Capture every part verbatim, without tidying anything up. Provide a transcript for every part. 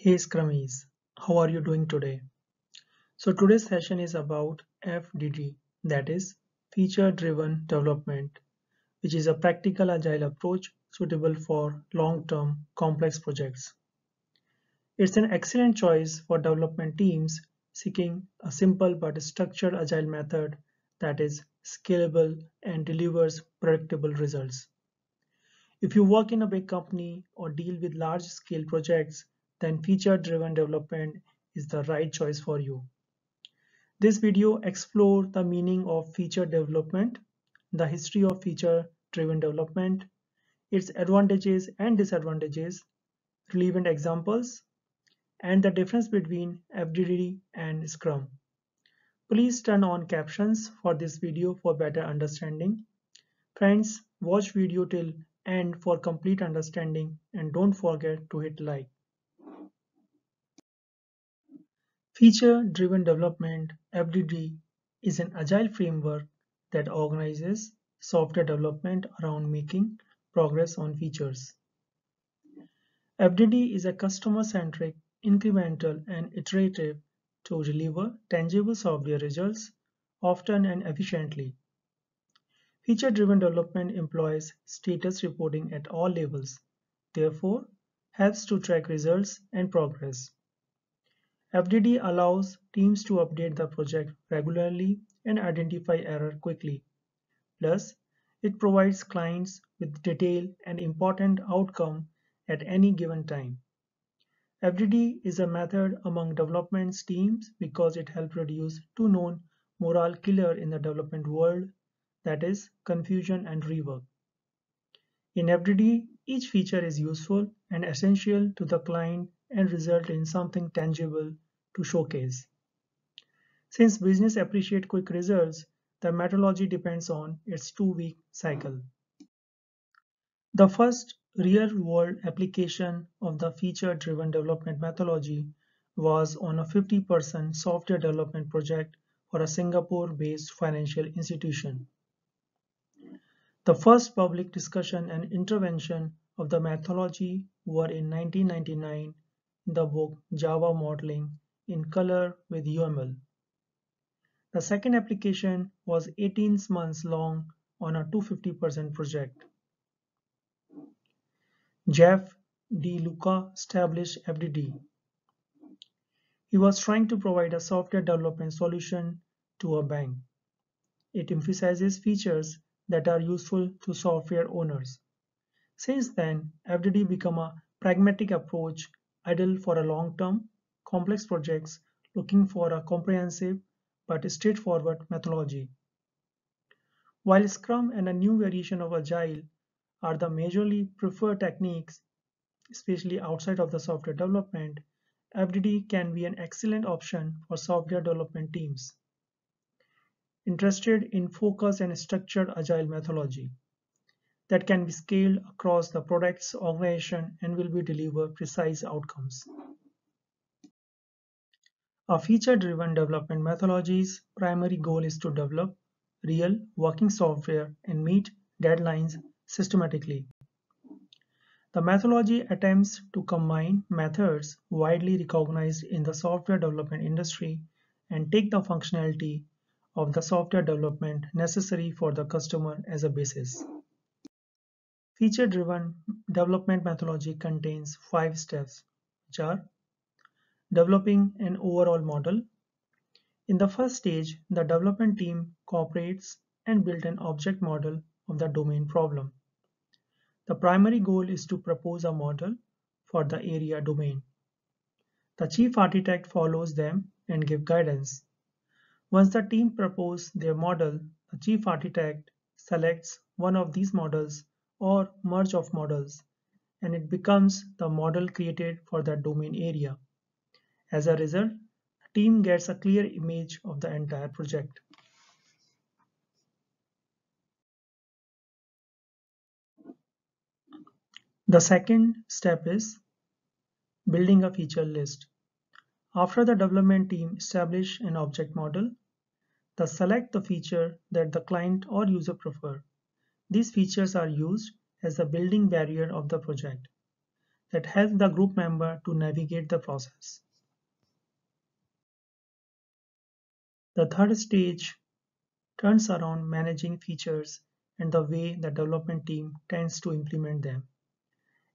Hey Scrummies, how are you doing today? So today's session is about F D D, that is feature driven development, which is a practical agile approach suitable for long-term complex projects. It's an excellent choice for development teams seeking a simple but structured agile method that is scalable and delivers predictable results. If you work in a big company or deal with large-scale projects, then feature-driven development is the right choice for you. This video explores the meaning of feature development, the history of feature-driven development, its advantages and disadvantages, relevant examples, and the difference between F D D and Scrum. Please turn on captions for this video for better understanding. Friends, watch video till end for complete understanding and don't forget to hit like. Feature-driven development, F D D, is an agile framework that organizes software development around making progress on features. F D D is a customer-centric, incremental, and iterative to deliver tangible software results often and efficiently. Feature-driven development employs status reporting at all levels, therefore helps to track results and progress. F D D allows teams to update the project regularly and identify error quickly. Plus, it provides clients with detail and important outcome at any given time. F D D is a method among development teams because it helps reduce two known morale killers in the development world, that is confusion and rework. In F D D, each feature is useful and essential to the client and result in something tangible to showcase. Since business appreciate quick results, the methodology depends on its two-week cycle. The first real-world application of the feature-driven development methodology was on a fifty person software development project for a Singapore-based financial institution. The first public discussion and intervention of the methodology were in nineteen ninety-nine the book Java Modeling in Color with U M L. The second application was eighteen months long on a two hundred fifty person project. Jeff DeLuca established F D D. He was trying to provide a software development solution to a bank. It emphasizes features that are useful to software owners. Since then, F D D became a pragmatic approach ideal for a long-term, complex projects looking for a comprehensive but straightforward methodology. While Scrum and a new variation of Agile are the majorly preferred techniques, especially outside of the software development, F D D can be an excellent option for software development teams interested in focused and structured Agile methodology that can be scaled across the product's organization and will be deliver precise outcomes. A feature-driven development methodology's primary goal is to develop real working software and meet deadlines systematically. The methodology attempts to combine methods widely recognized in the software development industry and take the functionality of the software development necessary for the customer as a basis. Feature-driven development methodology contains five steps, which are developing an overall model. In the first stage, the development team cooperates and builds an object model of the domain problem. The primary goal is to propose a model for the area domain. The chief architect follows them and gives guidance. Once the team proposes their model, the chief architect selects one of these models or merge of models, and it becomes the model created for that domain area. As a result, the team gets a clear image of the entire project. The second step is building a feature list. After the development team establishes an object model, they select the feature that the client or user prefers. These features are used as the building barrier of the project. that helps the group member to navigate the process. The third stage turns around managing features and the way the development team tends to implement them.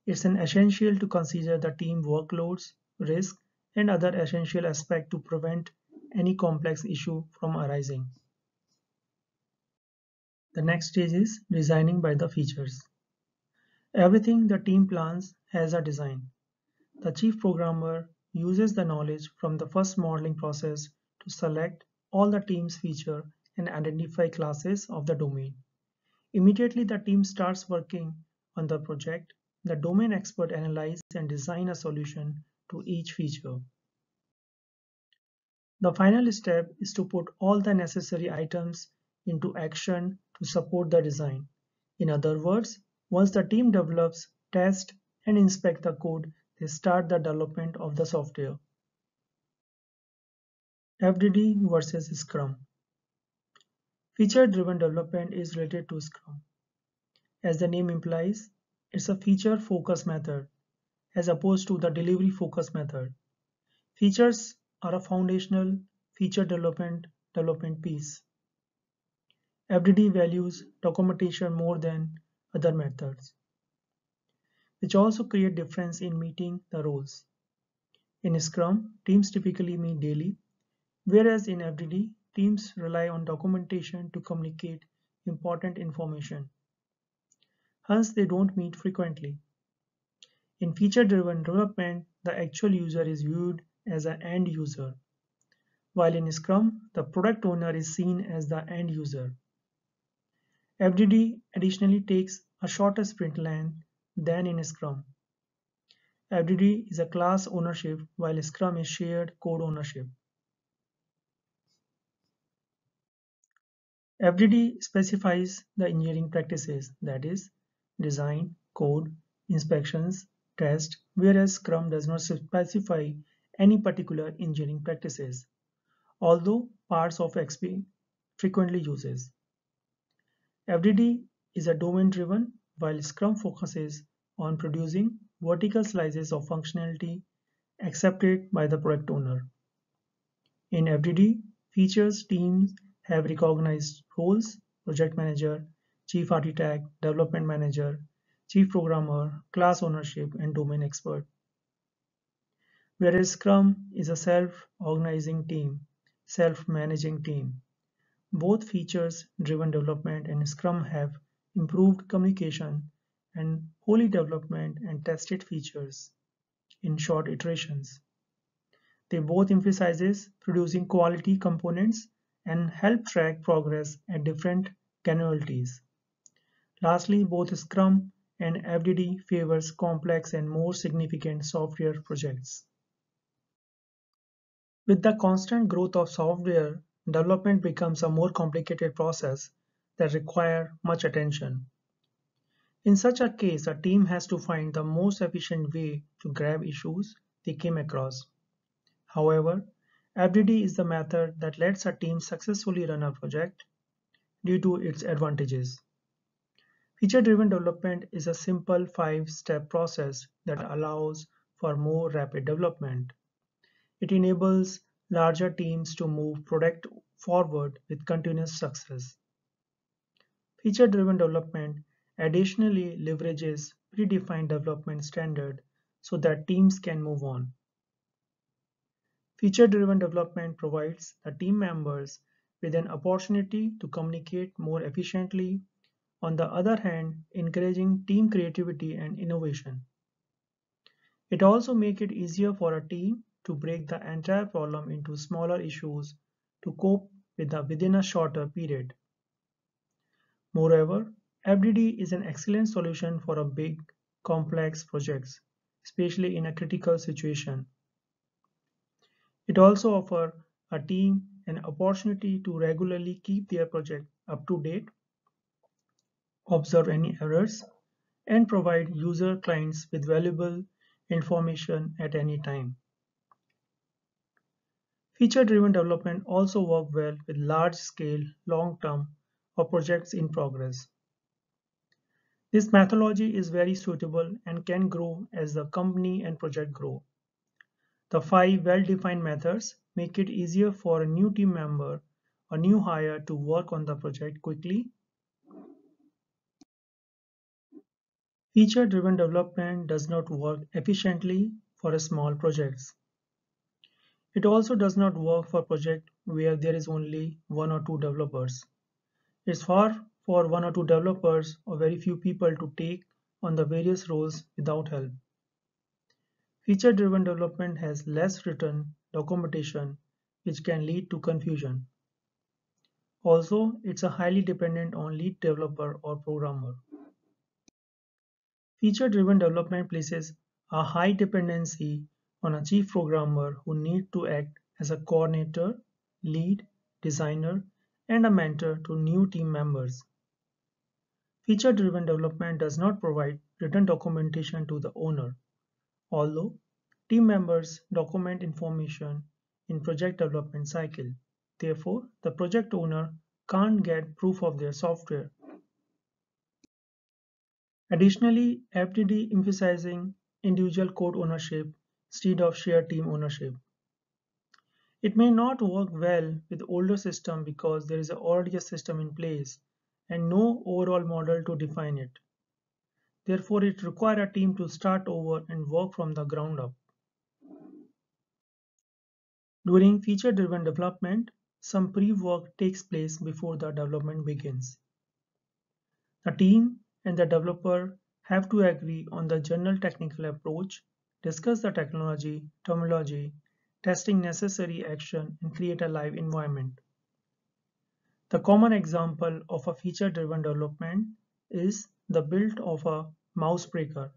It's an essential to consider the team workloads, risk, and other essential aspects to prevent any complex issue from arising. The next stage is designing by the features. Everything the team plans has a design. The chief programmer uses the knowledge from the first modeling process to select all the team's feature and identify classes of the domain. Immediately the team starts working on the project, the domain expert analyzes and designs a solution to each feature. The final step is to put all the necessary items into action to support the design. In other words, once the team develops, tests, and inspects the code, they start the development of the software. F D D versus Scrum. Feature-driven development is related to Scrum. As the name implies, it's a feature-focused method as opposed to the delivery-focused method. Features are a foundational feature development development piece. F D D values documentation more than other methods, which also create difference in meeting the roles. In Scrum, teams typically meet daily, whereas in F D D, teams rely on documentation to communicate important information. Hence, they don't meet frequently. In feature-driven development, the actual user is viewed as an end user, while in Scrum, the product owner is seen as the end user. F D D additionally takes a shorter sprint length than in Scrum. F D D is a class ownership, while Scrum is shared code ownership. F D D specifies the engineering practices, that is, design, code, inspections, test, whereas Scrum does not specify any particular engineering practices, although parts of X P frequently uses. F D D is a domain-driven, while Scrum focuses on producing vertical slices of functionality accepted by the product owner. In F D D, features teams have recognized roles: project manager, chief architect, development manager, chief programmer, class ownership, and domain expert. Whereas Scrum is a self-organizing team, self-managing team. Both features-driven development and Scrum have improved communication and wholly development and tested features in short iterations. They both emphasize producing quality components and help track progress at different granularity. Lastly, both Scrum and F D D favors complex and more significant software projects. With the constant growth of software, development becomes a more complicated process that requires much attention. In such a case, a team has to find the most efficient way to grab issues they came across. However, F D D is the method that lets a team successfully run a project due to its advantages. Feature-driven development is a simple five-step process that allows for more rapid development. It enables larger teams to move product forward with continuous success. Feature-driven development additionally leverages predefined development standards so that teams can move on. Feature-driven development provides the team members with an opportunity to communicate more efficiently, on the other hand, encouraging team creativity and innovation. It also makes it easier for a team to break the entire problem into smaller issues to cope with the, within a shorter period. Moreover, F D D is an excellent solution for a big, complex projects, especially in a critical situation. It also offers a team an opportunity to regularly keep their project up to date, observe any errors, and provide user clients with valuable information at any time. Feature-driven development also works well with large-scale, long-term or projects in progress. This methodology is very suitable and can grow as the company and project grow. The five well-defined methods make it easier for a new team member or new hire to work on the project quickly. Feature-driven development does not work efficiently for small projects. It also does not work for projects where there is only one or two developers. It's hard for one or two developers or very few people to take on the various roles without help. Feature-driven development has less written documentation, which can lead to confusion. Also, it's a highly dependent on lead developer or programmer. Feature-driven development places a high dependency on a chief programmer who needs to act as a coordinator, lead, designer, and a mentor to new team members. Feature-driven development does not provide written documentation to the owner. Although team members document information in project development cycle, therefore the project owner can't get proof of their software. Additionally, F D D emphasizing individual code ownership instead of shared team ownership. It may not work well with older system because there is already a system in place and no overall model to define it. Therefore, it requires a team to start over and work from the ground up. During feature-driven development, some pre-work takes place before the development begins. The team and the developer have to agree on the general technical approach, discuss the technology, terminology, testing necessary action, and create a live environment. The common example of a feature-driven development is the build of a Mousebreaker.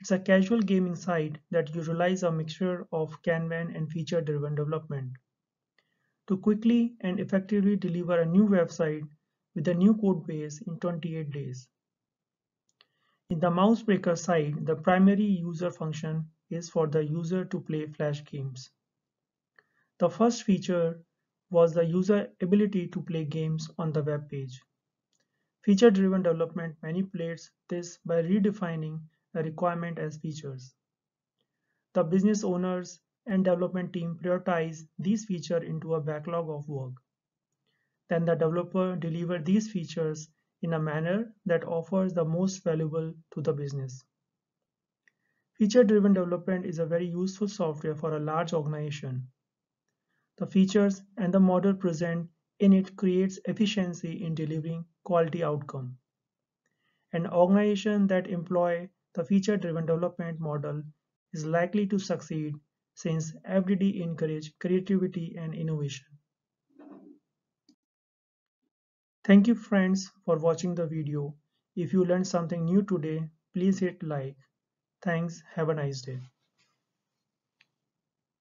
It's a casual gaming site that utilizes a mixture of Kanban and feature-driven development. To quickly and effectively deliver a new website with a new code base in twenty-eight days. In the Mousebreaker site, the primary user function is for the user to play flash games. The first feature was the user ability to play games on the web page. Feature-driven development manipulates this by redefining the requirement as features. The business owners and development team prioritize these features into a backlog of work. Then the developer delivers these features in a manner that offers the most valuable to the business. Feature-driven development is a very useful software for a large organization. The features and the model present in it creates efficiency in delivering quality outcome. An organization that employs the feature-driven development model is likely to succeed since F D D encourages creativity and innovation. Thank you friends for watching the video. If you learned something new today, please hit like. Thanks. Have a nice day.